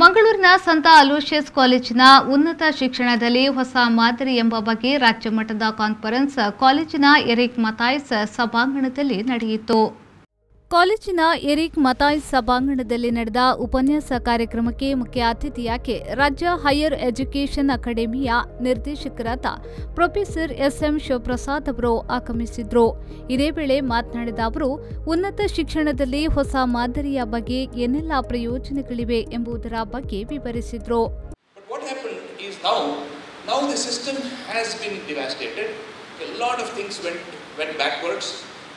ಮಂಗಳೂರಿನ ಸಂತ ಅಲೋಶಿಯಸ್ ಕಾಲೇಜಿನ ಉನ್ನತ ಶಿಕ್ಷಣದಲ್ಲಿ ಹೊಸ ಮಾದರಿ ಎಂಬ ಬಗ್ಗೆ ರಾಜ್ಯ ಮಟ್ಟದ ಕಾನ್ಫರೆನ್ಸ್ ಕಾಲೇಜಿನ ಎರಿಕ್ ಮತಾಯ್ಸ್ ಸಭಾಂಗಣದಲ್ಲಿ ನಡೆಯಿತು. ಕಾಲೇಜಿನ ಎರಿಕ್ ಮತಾಯ್ಸ್ ಸಭಾಂಗಣದಲ್ಲಿ ನಡೆದ ಉಪನ್ಯಾಸ ಕಾರ್ಯಕ್ರಮಕ್ಕೆ ಮುಖ್ಯ ಅತಿಥಿಯಾಗಿ ರಾಜ್ಯ ಹೈಯರ್ ಎಜುಕೇಷನ್ ಅಕಾಡೆಮಿಯ ನಿರ್ದೇಶಕರಾದ ಪ್ರೊಫೆಸರ್ SM ಶಿವಪ್ರಸಾದ್ ಅವರು ಆಗಮಿಸಿದರು. ಇದೇ ವೇಳೆ ಮಾತನಾಡಿದ ಅವರು, ಉನ್ನತ ಶಿಕ್ಷಣದಲ್ಲಿ ಹೊಸ ಮಾದರಿಯ ಬಗ್ಗೆ ಏನೆಲ್ಲ ಪ್ರಯೋಜನಗಳಿವೆ ಎಂಬುದರ ಬಗ್ಗೆ ವಿವರಿಸಿದರು.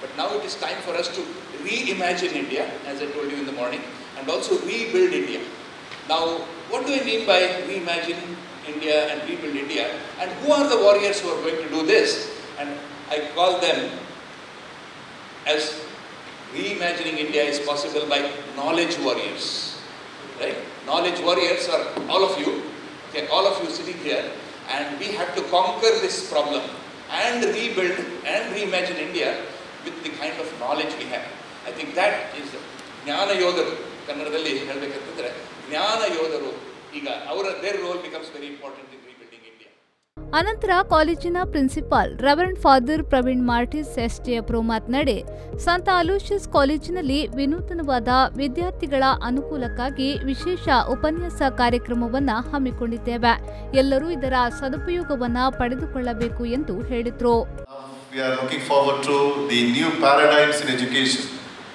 But now it is time for us to reimagine India, as I told you in the morning, and also rebuild India. Now, what do I mean by reimagine India and rebuild India? And who are the warriors who are going to do this? And I call them as reimagining India is possible by knowledge warriors. Right? Knowledge warriors are all of you. Okay, all of you sitting here, and we have to conquer this problem and rebuild and reimagine India. With the kind of knowledge we have, I think that is ಜ್ಞಾನ ಯೋಧರು. ಕನ್ನಡದಲ್ಲಿ ಹೇಳಬೇಕಂತಂದ್ರೆ ಜ್ಞಾನ ಯೋಧರು ಈಗ ಅವರ their role becomes very important in rebuilding India. ಅನಂತರ ಕಾಲೇಜಿನ principal reverend father Praveen Martis ST ಅವರು ಮಾತನಾಡಿ, ಸಂತ ಅಲೋಶಿಯಸ್ ಕಾಲೇಜಿನಲ್ಲಿ ವಿನೂತನವಾದ ವಿದ್ಯಾರ್ಥಿಗಳ ಅನುಕೂಲಕ್ಕಾಗಿ ವಿಶೇಷ ಉಪನ್ಯಾಸ ಕಾರ್ಯಕ್ರಮವನ್ನು ಹಮ್ಮಿಕೊಂಡಿದ್ದೇವೆ. ಎಲ್ಲರೂ ಇದರ ಸದುಪಯೋಗವನ್ನು ಪಡೆದುಕೊಳ್ಳಬೇಕು ಎಂದು ಹೇಳಿದರು. We are looking forward to the new paradigms in education.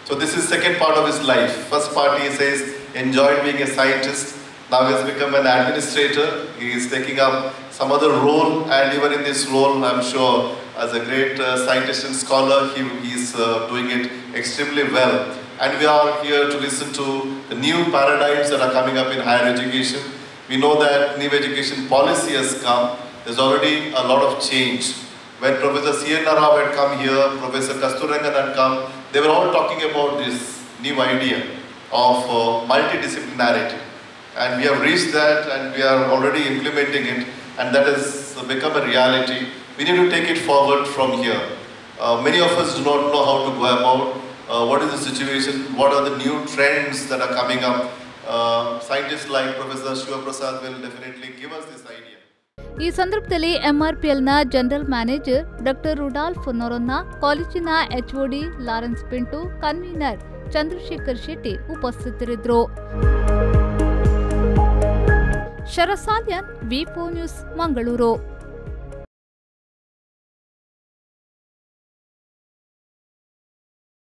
So this is second part of his life. First part he says enjoyed being a scientist. Now he has become an administrator. He is taking up some other role, and even in this role, I'm sure as a great scientist and scholar, he is doing it extremely well. And we are here to listen to the new paradigms that are coming up in higher education. We know that new education policy has come. There's already a lot of change. When Professor C N R Rao had come here, Professor Kasturirangan had come, they were all talking about this new idea of multidisciplinarity, and we have reached that, and we are already implementing it, and that has become a reality. We need to take it forward from here. Many of us do not know how to go about what is the situation, what are the new trends that are coming up. Scientists like Professor Shiva Prasad will definitely give us this idea. ಈ ಸಂದರ್ಭದಲ್ಲಿ MRPL ನ general manager doctor Rudolph Noronha, ಕಾಲೇಜಿನ HOD Lawrence Pinto, convener Chandrashekar Shetty ಉಪಸ್ಥಿತರಿದ್ದರು. ಶರಸಾದ್ಯನ್ ವಿ4 news Mangaluru.